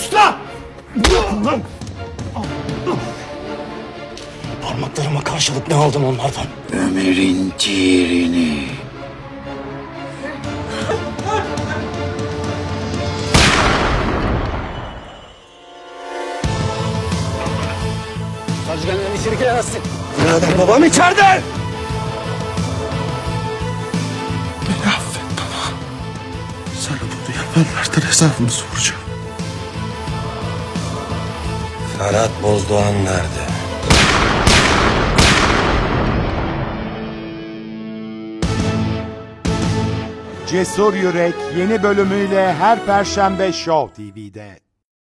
Usta! Lan! Parmaklarıma karşılık ne aldım onlardan? Ömer'in ciğerini. Sacıkan'dan içeri giremezsin. Birader babam içeride! Beni affet baba. Sana bunu yapanlardan hesabımı soracağım. Karat Bozdoğan nerede? Cesur Yürek yeni bölümüyle her Perşembe Show TV'de.